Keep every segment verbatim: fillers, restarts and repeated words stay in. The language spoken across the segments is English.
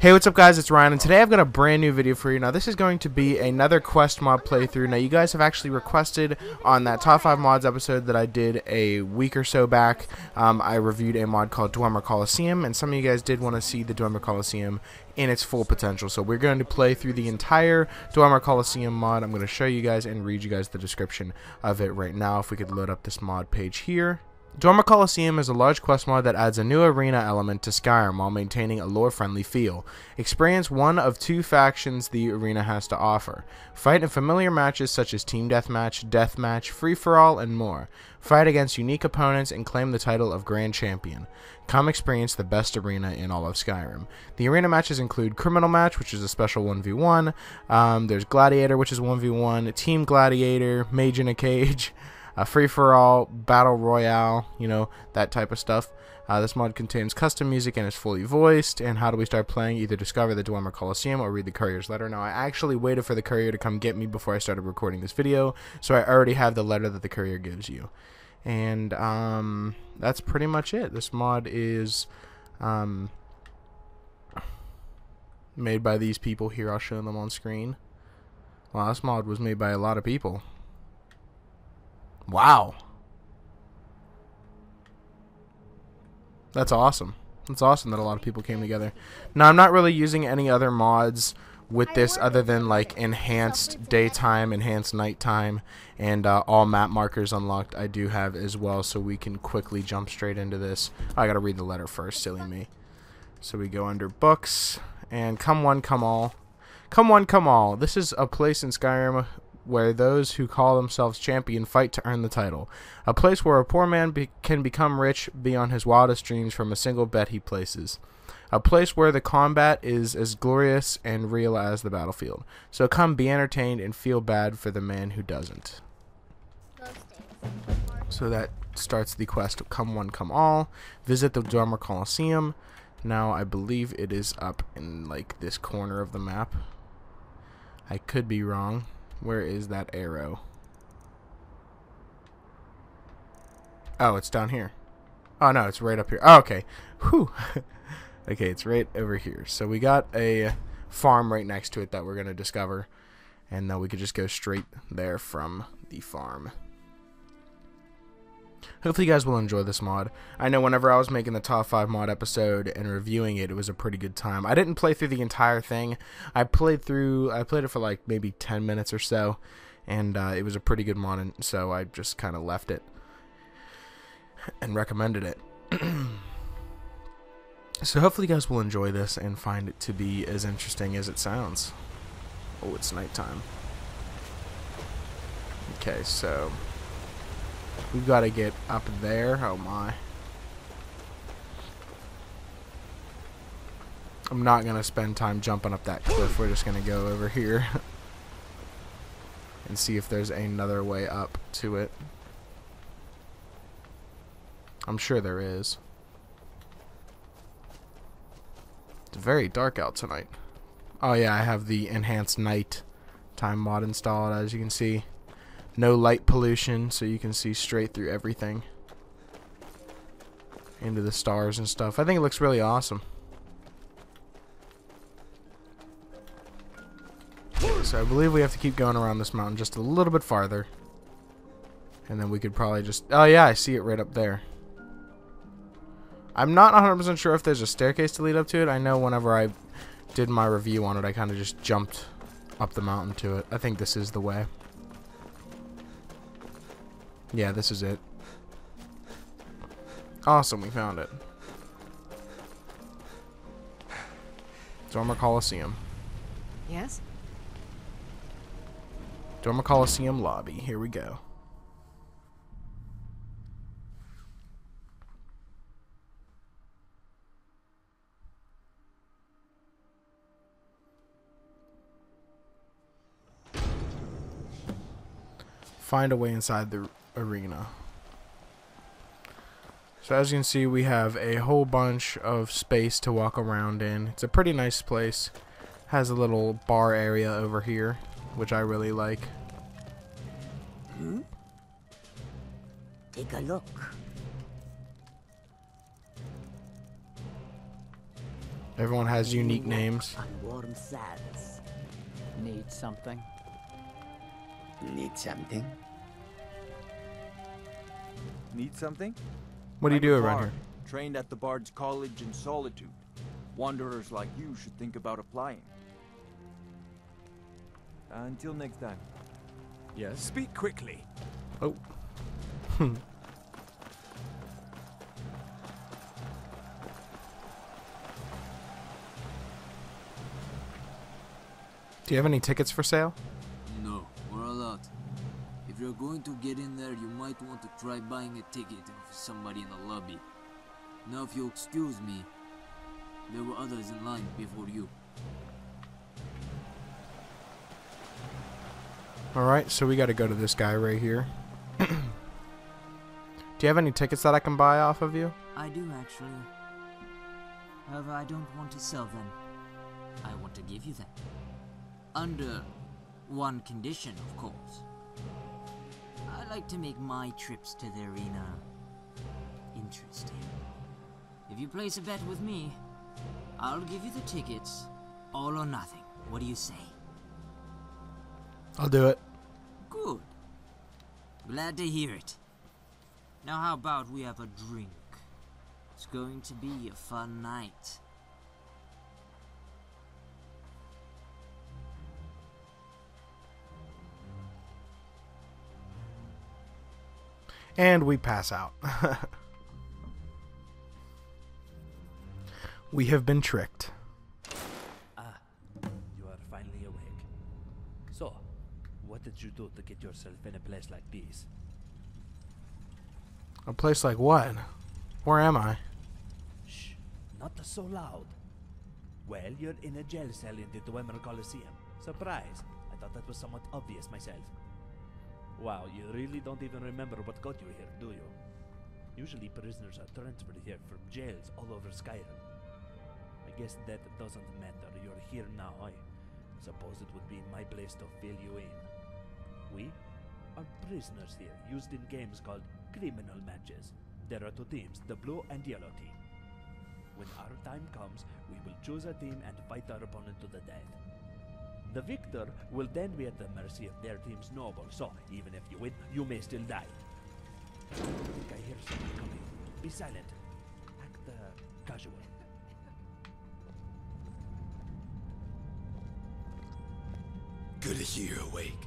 Hey, what's up guys, it's Ryan, and today I've got a brand new video for you. Now this is going to be another quest mod playthrough. Now you guys have actually requested on that top five mods episode that I did a week or so back. Um, I reviewed a mod called Dwemer Colosseum, and some of you guys did want to see the Dwemer Colosseum in its full potential. So we're going to play through the entire Dwemer Colosseum mod. I'm going to show you guys and read you guys the description of it right now. If we could load up this mod page here. Dwemer Colosseum is a large quest mod that adds a new arena element to Skyrim while maintaining a lore-friendly feel. Experience one of two factions the arena has to offer. Fight in familiar matches such as Team Deathmatch, Deathmatch, Free For All, and more. Fight against unique opponents and claim the title of Grand Champion. Come experience the best arena in all of Skyrim. The arena matches include Criminal Match, which is a special one v one. Um, there's Gladiator, which is one v one. Team Gladiator, Mage in a Cage. Uh, free-for-all, battle royale, you know, that type of stuff. Uh, this mod contains custom music and is fully voiced. And how do we start playing? Either discover the Dwemer Colosseum or read the courier's letter. Now, I actually waited for the courier to come get me before I started recording this video, so I already have the letter that the courier gives you. And um, that's pretty much it. This mod is um, made by these people here. I'll show them on screen. Well, this mod was made by a lot of people. Wow. That's awesome. That's awesome that a lot of people came together. Now, I'm not really using any other mods with this other than like enhanced daytime, enhanced nighttime, and uh, all map markers unlocked I do have as well, so we can quickly jump straight into this. Oh, I gotta read the letter first, silly me. So we go under books, and Come One, Come All. Come One, Come All. This is a place in Skyrim where those who call themselves champion fight to earn the title. A place where a poor man be can become rich beyond his wildest dreams from a single bet he places. A place where the combat is as glorious and real as the battlefield. So come be entertained and feel bad for the man who doesn't. So that starts the quest of Come One, Come All. Visit the Dwemer Colosseum. Now I believe it is up in like this corner of the map. I could be wrong. Where is that arrow? Oh, it's down here. Oh, no, it's right up here. Oh, okay. Whew. Okay, it's right over here. So we got a farm right next to it that we're going to discover. And then we could just go straight there from the farm. Hopefully you guys will enjoy this mod. I know whenever I was making the top five mod episode and reviewing it, it was a pretty good time. I didn't play through the entire thing. I played through, I played it for like maybe ten minutes or so, and uh, it was a pretty good mod, and so I just kind of left it and recommended it. So hopefully you guys will enjoy this and find it to be as interesting as it sounds. Oh, it's nighttime. Okay, so we've got to get up there. Oh my. I'm not going to spend time jumping up that cliff. We're just going to go over here and see if there's another way up to it. I'm sure there is. It's very dark out tonight. Oh yeah, I have the enhanced night time mod installed, as you can see. No light pollution, so you can see straight through everything. Into the stars and stuff. I think it looks really awesome. So I believe we have to keep going around this mountain just a little bit farther. And then we could probably just... Oh yeah, I see it right up there. I'm not one hundred percent sure if there's a staircase to lead up to it. I know whenever I did my review on it, I kind of just jumped up the mountain to it. I think this is the way. Yeah, this is it. Awesome, we found it. Dwemer Colosseum. Yes? Dwemer Colosseum lobby. Here we go. Find a way inside the arena. So as you can see, we have a whole bunch of space to walk around in. It's a pretty nice place. Has a little bar area over here, which I really like. Hmm? Take a look. Everyone has unique names. Warm sands. Need something? Need something? Need something? What do you do around here? Trained at the Bard's College in Solitude. Wanderers like you should think about applying. Uh, until next time. Yes. Speak quickly. Oh. Hmm. Do you have any tickets for sale? No, we're all out. If you're going to get in there, you might want to try buying a ticket for somebody in the lobby. Now, if you'll excuse me, there were others in line before you. Alright, so we gotta go to this guy right here. Do you have any tickets that I can buy off of you? I do, actually. However, I don't want to sell them. I want to give you them. Under one condition, of course. I like to make my trips to the arena interesting. If you place a bet with me, I'll give you the tickets, all or nothing. What do you say? I'll do it. Good. Glad to hear it. Now how about we have a drink? It's going to be a fun night. And we pass out. We have been tricked. Ah, you are finally awake. So, what did you do to get yourself in a place like this? A place like what? Where am I? Shh, not so loud. Well, you're in a jail cell in the Dwemer Colosseum. Surprise, I thought that was somewhat obvious myself. Wow, you really don't even remember what got you here, do you? Usually prisoners are transferred here from jails all over Skyrim. I guess that doesn't matter, you're here now. I suppose it would be my place to fill you in. We are prisoners here, used in games called Criminal Matches. There are two teams, the blue and yellow team. When our time comes, we will choose a team and fight our opponent to the death. The victor will then be at the mercy of their team's noble, so even if you win, you may still die. I think I hear someone coming. Be silent. Act uh, casual. Good to see you're awake.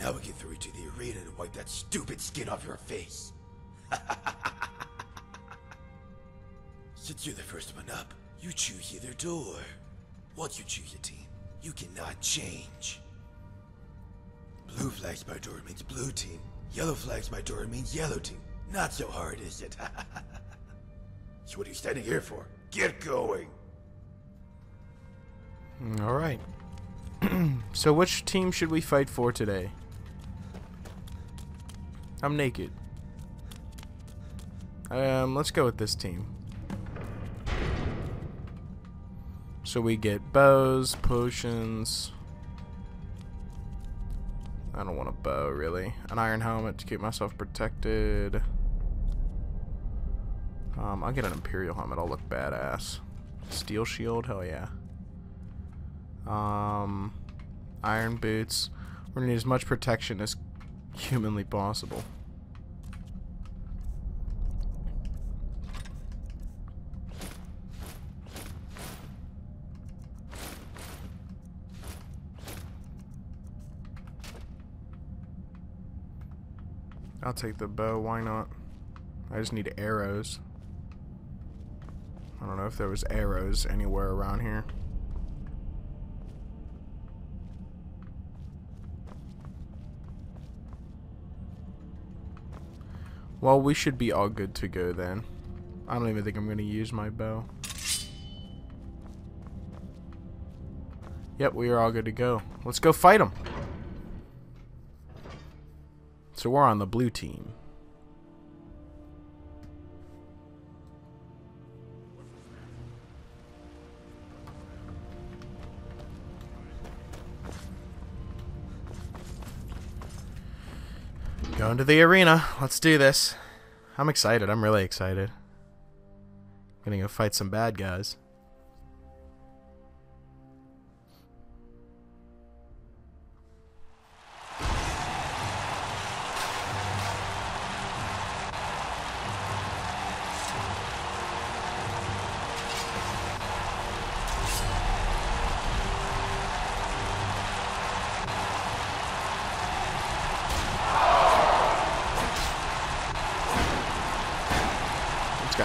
Now we can throw you to the arena to wipe that stupid skin off your face. Since you're the first one up, you choose either door. Once you choose your team, you cannot change. Blue flags by door means blue team. Yellow flags by door means yellow team. Not so hard, is it? So what are you standing here for? Get going! Alright. So which team should we fight for today? I'm naked. Um, let's go with this team. So we get bows, potions. I don't want a bow, really. An iron helmet to keep myself protected. Um, I'll get an imperial helmet. I'll look badass. Steel shield, hell yeah. Um, iron boots. We're gonna need as much protection as humanly possible. I'll take the bow, why not? I just need arrows. I don't know if there was arrows anywhere around here. Well, we should be all good to go then. I don't even think I'm going to use my bow. Yep, we are all good to go. Let's go fight them! So we're on the blue team. Going to the arena. Let's do this. I'm excited. I'm really excited. I'm gonna go fight some bad guys.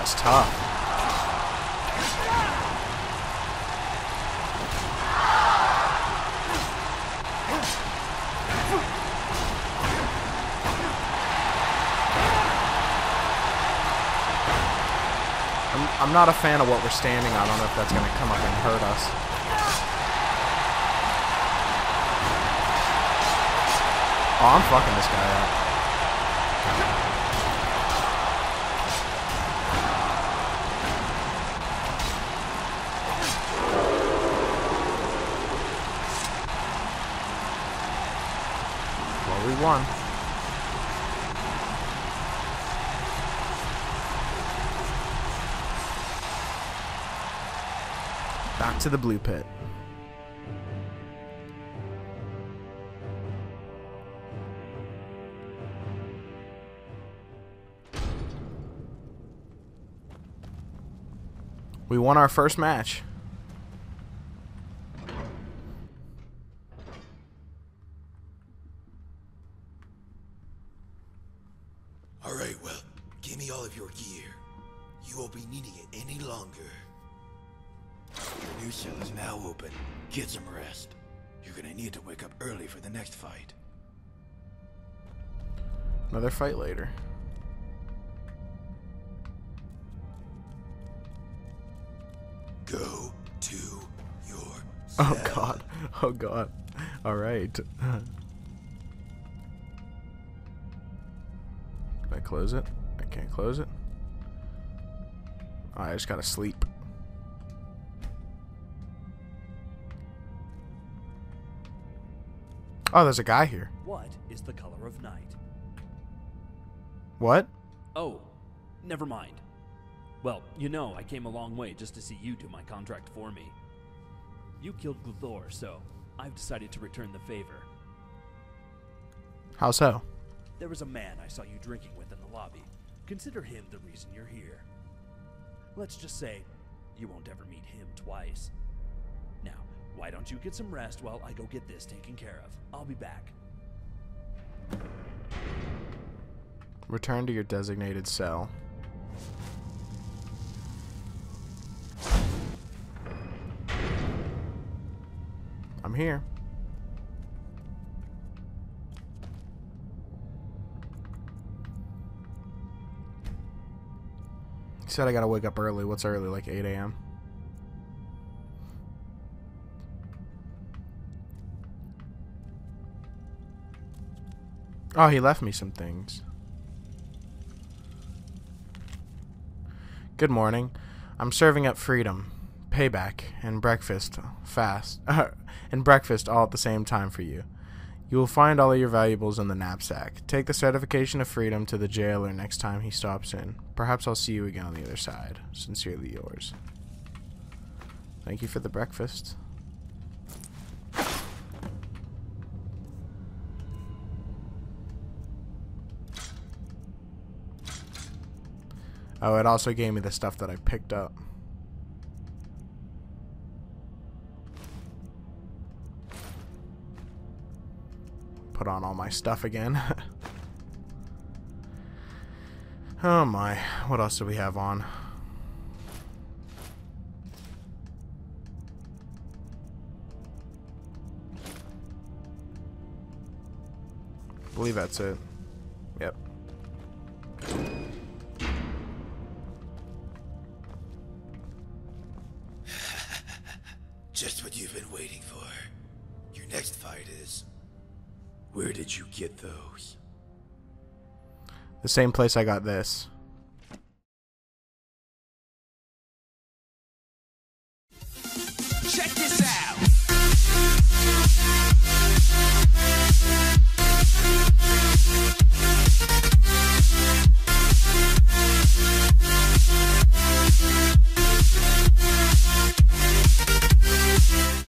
that's tough. I'm, I'm not a fan of what we're standing on. I don't know if that's going to come up and hurt us. Oh, I'm fucking this guy up. Well, we won. Back to the blue pit. We won our first match. All right, well, give me all of your gear. You won't be needing it any longer. Your new cell is now open. Get some rest. You're gonna need to wake up early for the next fight. Another fight later. Go to your cell. Oh god. Oh god. All right. Did I close it? I can't close it. I just gotta sleep. Oh, there's a guy here. What is the color of night? What? Oh, never mind. Well, you know, I came a long way just to see you do my contract for me. You killed Glithor, so I've decided to return the favor. How so? There was a man I saw you drinking with in the lobby. Consider him the reason you're here. Let's just say you won't ever meet him twice. Now, why don't you get some rest while I go get this taken care of? I'll be back. Return to your designated cell. I'm here. He said I gotta wake up early. What's early? Like eight A M? Oh, he left me some things. Good morning. I'm serving up freedom, payback, and breakfast fast and breakfast all at the same time for you. You will find all of your valuables in the knapsack. Take the certification of freedom to the jailer next time he stops in. Perhaps I'll see you again on the other side. Sincerely yours. Thank you for the breakfast. Oh, it also gave me the stuff that I picked up. Put on all my stuff again. Oh my, what else do we have on? I believe that's it. Yep. Just what you've been waiting for. Your next fight is... Where did you get those? The same place I got this.